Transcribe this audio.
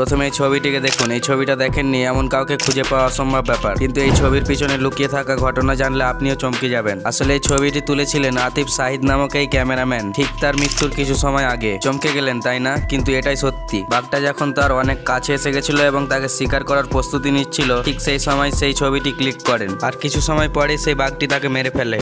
प्रथमे छविटिके देखुन। एई छविटा देखेननि एमन काउके खुंजे पाओया असम्भव ब्यापार, किन्तु एई छबिर पिछने लुकिये थाका घटना जानले आपनिओ चमके जाबेन। आसले एई छबिटी तुलेछिलेन आतिफ शाहिद नामक एई क्यामेराम्यान ठीक तार मृत्युर किछु समय आगे। चमके गेलेन ताई ना, किन्तु एटाई सत्यि। बाघटा जखन तार अनेक काछे एसे गेछिलो एबं ताके शिकार करार प्रस्तुति निच्छिलो, ठीक सेई समय सेई छबिटी क्लिक करेन और किछु समय परेई सेई बाघटी ताके मेरे फेले।